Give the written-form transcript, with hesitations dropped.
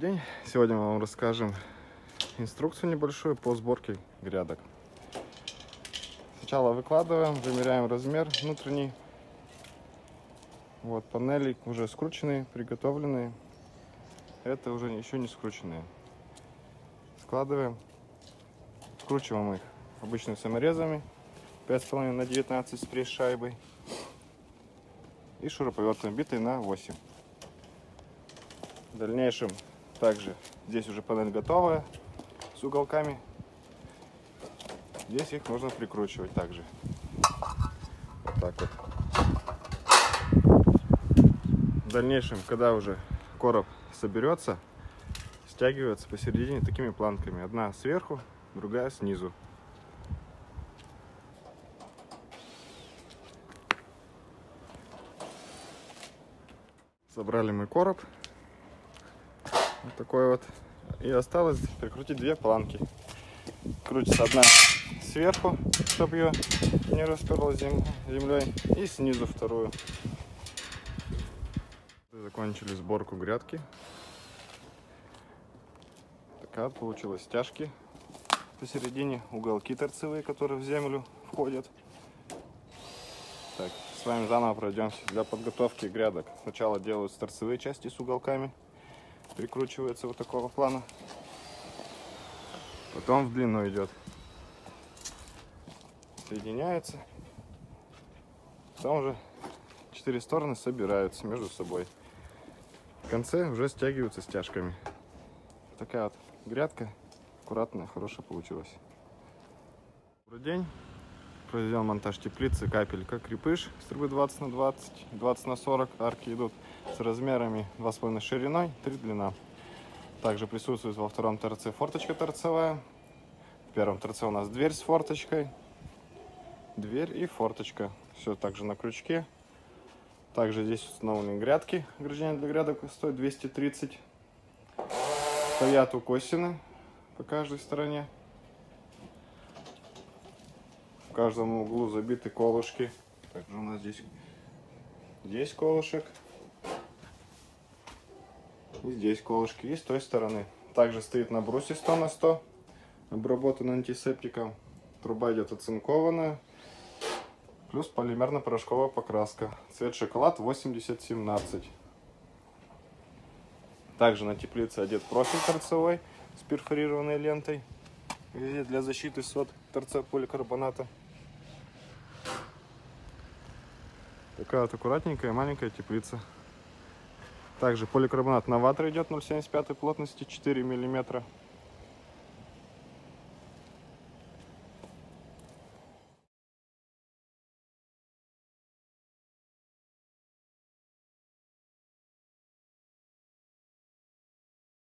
Добрый день! Сегодня мы вам расскажем инструкцию небольшую по сборке грядок. Сначала выкладываем, вымеряем размер внутренний. Вот панели уже скрученные, приготовленные. Это уже еще не скрученные. Складываем, скручиваем их обычными саморезами 5,5 на 19 с пресс-шайбой и шуруповертом битой на 8. В дальнейшем также здесь уже панель готовая с уголками. Здесь их нужно прикручивать также. Вот так вот. В дальнейшем, когда уже короб соберется, стягивается посередине такими планками. Одна сверху, другая снизу. Собрали мы короб. Вот такой вот. И осталось прикрутить две планки. Крутится одна сверху, чтобы ее не расперло землей, и снизу вторую. Закончили сборку грядки. Такая вот получилась. Стяжки посередине, уголки торцевые, которые в землю входят. Так, с вами заново пройдемся для подготовки грядок. Сначала делаются торцевые части с уголками. Прикручивается вот такого плана. Потом в длину идет. Соединяется. Потом уже 4 стороны собираются между собой. В конце уже стягиваются стяжками. Такая вот грядка. Аккуратная, хорошая получилась. Добрый день. Произведен монтаж теплицы, капелька, крепыш с трубы 20 на 20, 20 на 40, арки идут с размерами 2,5 шириной, 3 длина. Также присутствует во втором торце форточка торцевая. В первом торце у нас дверь с форточкой, дверь и форточка. Все также на крючке. Также здесь установлены грядки. Ограждение для грядок стоит 230. Стоят укосины по каждой стороне. В каждом углу забиты колышки. Также у нас здесь колышек. И здесь колышки. И с той стороны. Также стоит на брусе 100 на 100. Обработан антисептиком. Труба идет оцинкованная. Плюс полимерно-порошковая покраска. Цвет шоколад 80-17. Также на теплице одет профиль торцевой с перфорированной лентой. Для защиты от торца поликарбоната. Такая вот аккуратненькая маленькая теплица. Также поликарбонат новатор идет 0,75 плотности, 4 миллиметра.